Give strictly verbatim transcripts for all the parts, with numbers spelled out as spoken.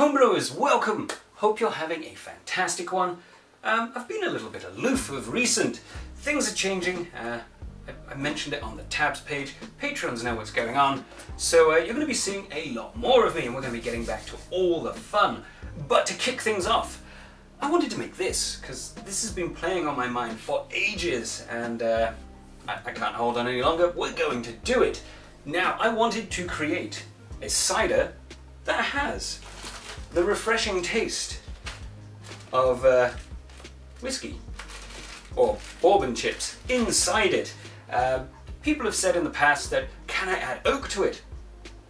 Homebrewers, welcome! Hope you're having a fantastic one. Um, I've been a little bit aloof of recent. Things are changing. Uh, I, I mentioned it on the tabs page. Patrons know what's going on. So uh, you're going to be seeing a lot more of me, and we're going to be getting back to all the fun. But to kick things off, I wanted to make this, because this has been playing on my mind for ages, and uh, I, I can't hold on any longer. We're going to do it! Now, I wanted to create a cider that has the refreshing taste of uh, whiskey or bourbon chips inside it. Uh, people have said in the past that, can I add oak to it?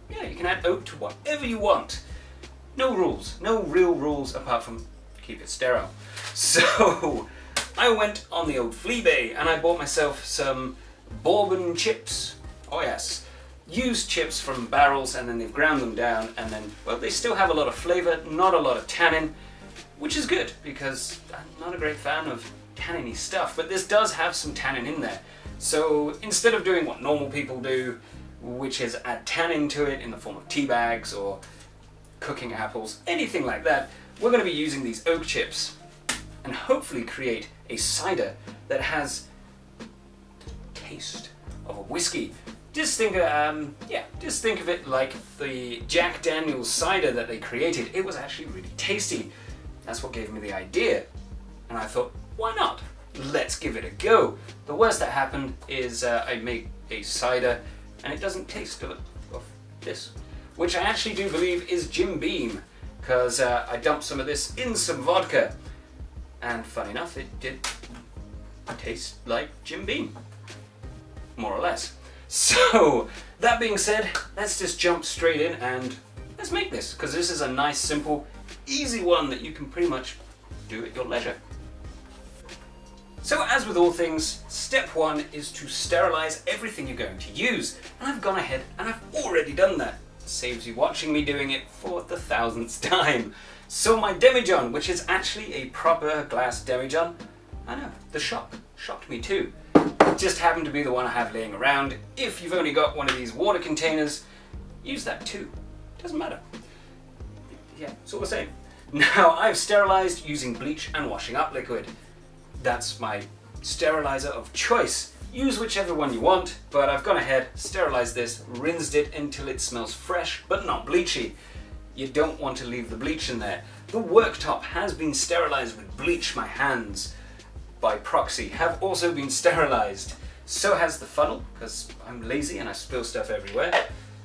Yeah, you can add oak to whatever you want. No rules, no real rules apart from keep it sterile. So I went on the old flea bay and I bought myself some bourbon chips. Oh yes. Used chips from barrels, and then they've ground them down, and then, well, they still have a lot of flavour, not a lot of tannin, which is good because I'm not a great fan of tanniny stuff, but this does have some tannin in there. So instead of doing what normal people do, which is add tannin to it in the form of tea bags or cooking apples, anything like that, we're going to be using these oak chips and hopefully create a cider that has taste of a whiskey. Just think, um, yeah, just think of it like the Jack Daniels cider that they created. It was actually really tasty. That's what gave me the idea. And I thought, why not? Let's give it a go. The worst that happened is uh, I make a cider and it doesn't taste of, of this, which I actually do believe is Jim Beam, because uh, I dumped some of this in some vodka. And funny enough, it did taste like Jim Beam, more or less. So, that being said, let's just jump straight in and let's make this, because this is a nice, simple, easy one that you can pretty much do at your leisure. So, as with all things, step one is to sterilize everything you're going to use. And I've gone ahead and I've already done that. It saves you watching me doing it for the thousandth time. So my demijohn, which is actually a proper glass demijohn, I know, the shock shocked me too. Just happened to be the one I have laying around. If you've only got one of these water containers, use that too. Doesn't matter. Yeah, it's all the same. Now, I've sterilized using bleach and washing up liquid. That's my sterilizer of choice. Use whichever one you want, but I've gone ahead, sterilized this, rinsed it until it smells fresh, but not bleachy. You don't want to leave the bleach in there. The worktop has been sterilized with bleach. My hands, by proxy, have also been sterilized. So has the funnel, because I'm lazy and I spill stuff everywhere.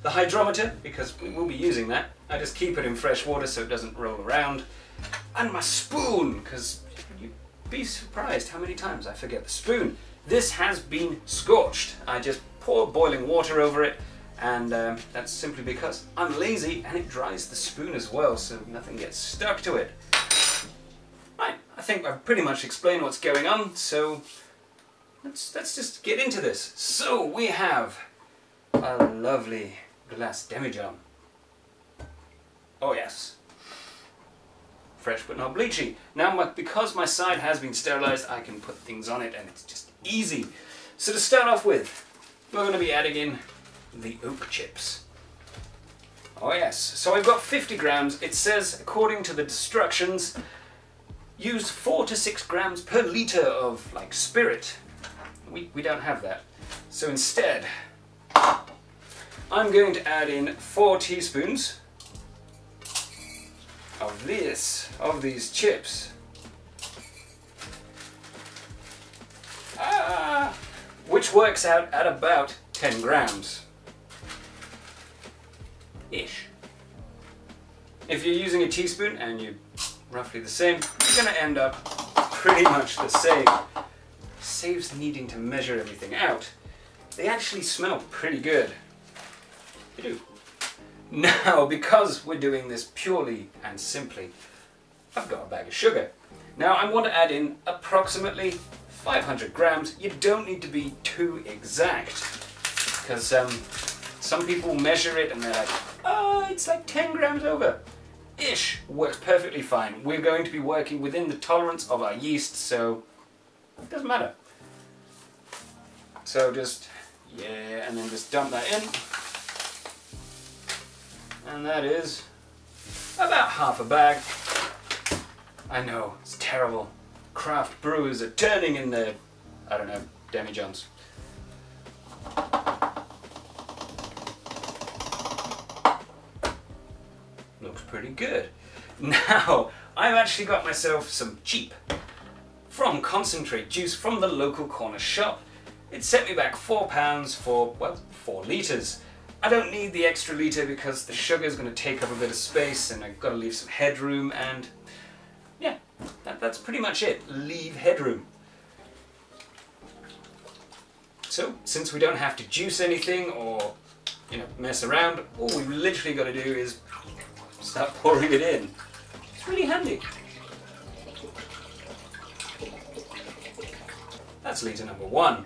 The hydrometer, because we will be using that. I just keep it in fresh water so it doesn't roll around. And my spoon, because you'd be surprised how many times I forget the spoon. This has been scorched. I just pour boiling water over it, and um, that's simply because I'm lazy and it dries the spoon as well, so nothing gets stuck to it. I think I've pretty much explained what's going on, so let's, let's just get into this. So we have a lovely glass demijohn. Oh yes. Fresh but not bleachy. Now my, because my side has been sterilised, I can put things on it and it's just easy. So to start off with, we're going to be adding in the oak chips. Oh yes. So I've got fifty grams. It says, according to the instructions, use four to six grams per litre of, like, spirit. We, we don't have that. So instead, I'm going to add in four teaspoons of this, of these chips. Ah! Which works out at about ten grams. Ish. If you're using a teaspoon and you roughly the same, you're going to end up pretty much the same. Saves needing to measure everything out. They actually smell pretty good. They do. Now, because we're doing this purely and simply, I've got a bag of sugar. Now, I want to add in approximately five hundred grams. You don't need to be too exact, because um, some people measure it and they're like, oh, it's like ten grams over. Ish works perfectly fine. We're going to be working within the tolerance of our yeast, so it doesn't matter. So just, yeah, and then just dump that in. And that is about half a bag. I know, it's terrible. Craft brewers are turning in their, I don't know, demijohns. Looks pretty good. Now, I've actually got myself some cheap from concentrate juice from the local corner shop. It set me back four pounds for, well, four litres. I don't need the extra litre because the sugar is going to take up a bit of space and I've got to leave some headroom, and yeah, that, that's pretty much it. Leave headroom. So, since we don't have to juice anything or, you know, mess around, all we've literally got to do is start pouring it in. It's really handy. That's litre number one.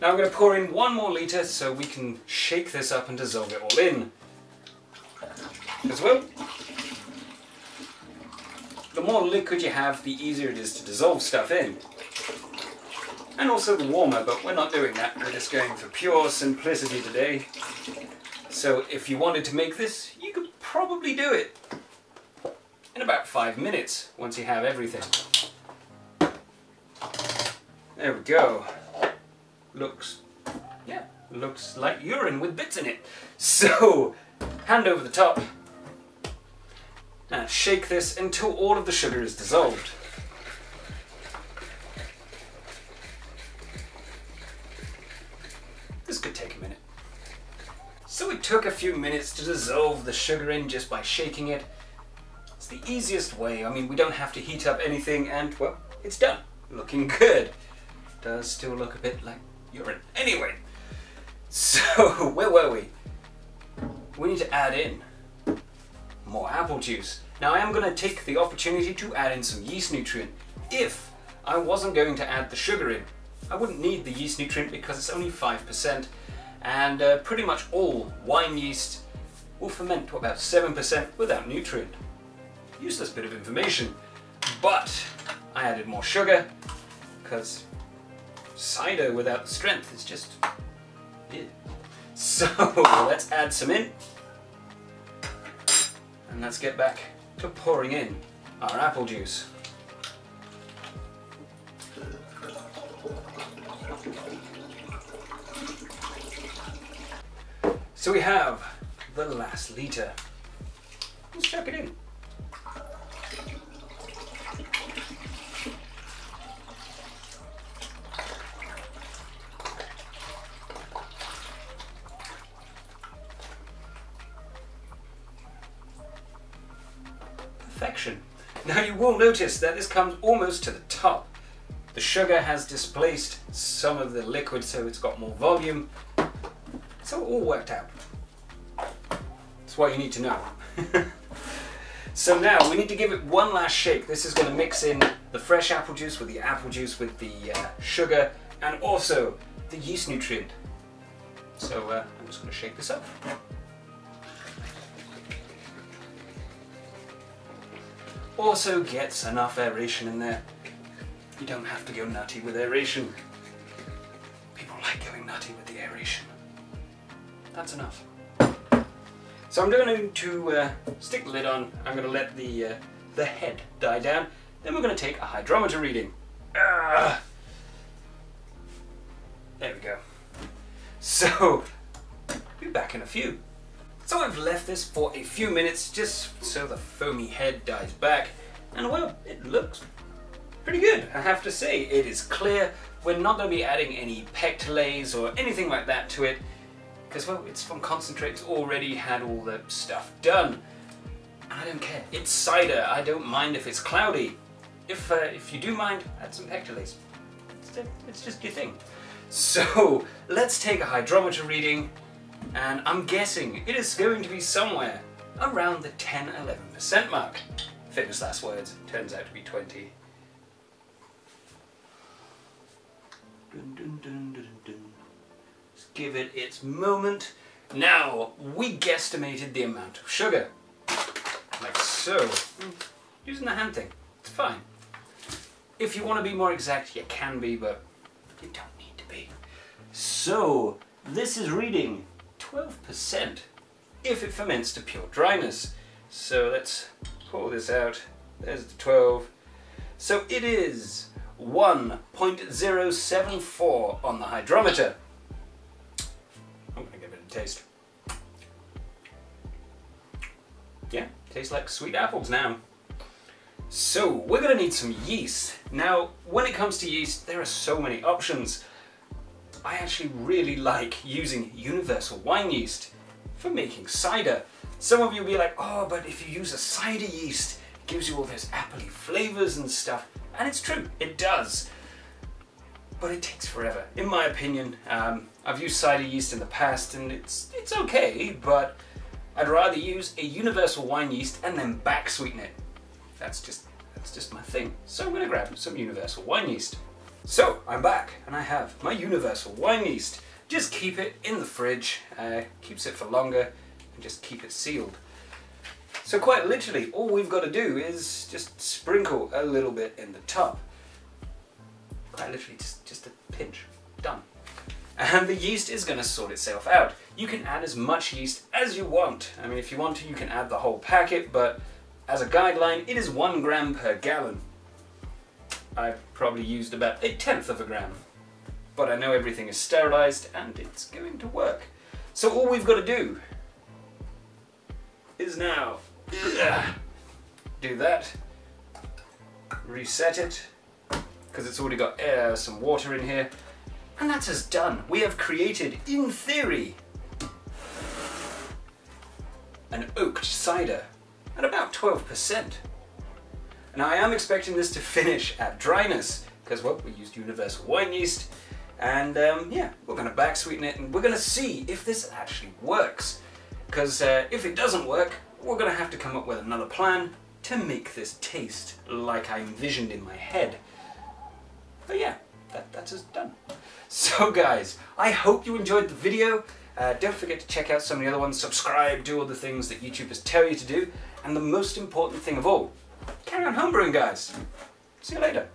Now I'm going to pour in one more litre so we can shake this up and dissolve it all in as well. The more liquid you have, the easier it is to dissolve stuff in. And also the warmer, but we're not doing that. We're just going for pure simplicity today. So if you wanted to make this, you could probably do it in about five minutes once you have everything. There we go. Looks, yeah, looks like urine with bits in it. So, hand over the top. Now shake this until all of the sugar is dissolved. This could take a minute. So it took a few minutes to dissolve the sugar in just by shaking it. It's the easiest way. I mean, we don't have to heat up anything and, well, it's done. Looking good. Does still look a bit like urine. Anyway, so where were we? We need to add in more apple juice. Now I am going to take the opportunity to add in some yeast nutrient. If I wasn't going to add the sugar in, I wouldn't need the yeast nutrient because it's only five percent, and uh, pretty much all wine yeast will ferment to about seven percent without nutrient. Useless bit of information, but I added more sugar because cider without strength is just, yeah. So let's add some in and let's get back to pouring in our apple juice. So we have the last litre. Let's chuck it in. Now you will notice that this comes almost to the top. The sugar has displaced some of the liquid, so it's got more volume. So it all worked out. That's what you need to know. So now we need to give it one last shake. This is going to mix in the fresh apple juice with the apple juice with the uh, sugar and also the yeast nutrient. So uh, I'm just going to shake this up. Also gets enough aeration in there. You don't have to go nutty with aeration. People like going nutty with the aeration. That's enough. So I'm going to uh, stick the lid on. I'm going to let the uh, the head die down. Then we're going to take a hydrometer reading. Uh, there we go. So be back in a few. So I've left this for a few minutes just so the foamy head dies back, and well, it looks pretty good, I have to say. It is clear. We're not going to be adding any pectinase or anything like that to it because, well, it's from concentrate. It's already had all the stuff done. I don't care. It's cider. I don't mind if it's cloudy. If, uh, if you do mind, add some pectinase. It's, it's just your thing. So let's take a hydrometer reading. And I'm guessing it is going to be somewhere around the ten to eleven percent mark. Famous last words, turns out to be twenty. Dun, dun, dun, dun, dun. Let's give it its moment. Now, we guesstimated the amount of sugar. Like so. Using the hand thing, it's fine. If you want to be more exact, you can be, but you don't need to be. So, this is reading twelve percent if it ferments to pure dryness. So let's pull this out. There's the twelve. So it is one point zero seven four on the hydrometer. I'm going to give it a taste. Yeah, tastes like sweet apples now. So we're going to need some yeast. Now, when it comes to yeast, there are so many options. I actually really like using universal wine yeast for making cider. Some of you will be like, oh, but if you use a cider yeast, it gives you all those appley flavors and stuff. And it's true, it does. But it takes forever, in my opinion. Um, I've used cider yeast in the past and it's, it's okay, but I'd rather use a universal wine yeast and then back sweeten it. That's just, that's just my thing. So I'm gonna grab some universal wine yeast. So I'm back and I have my universal wine yeast. Just keep it in the fridge, uh, keeps it for longer, and just keep it sealed. So quite literally, all we've got to do is just sprinkle a little bit in the top. Quite literally, just, just a pinch, done. And the yeast is gonna sort itself out. You can add as much yeast as you want. I mean, if you want to, you can add the whole packet, but as a guideline, it is one gram per gallon. I've probably used about a tenth of a gram, but I know everything is sterilized and it's going to work. So all we've got to do is now do that, reset it, because it's already got air, some water in here, and that's us done. We have created, in theory, an oaked cider at about twelve percent. Now I am expecting this to finish at dryness because, well, we used universal wine yeast, and um, yeah, we're going to back sweeten it and we're going to see if this actually works, because uh, if it doesn't work, we're going to have to come up with another plan to make this taste like I envisioned in my head. But yeah, that, that's us done. So guys, I hope you enjoyed the video. Uh, don't forget to check out some of the other ones, subscribe, do all the things that YouTubers tell you to do, and the most important thing of all, carry on homebrewing, guys. See you later.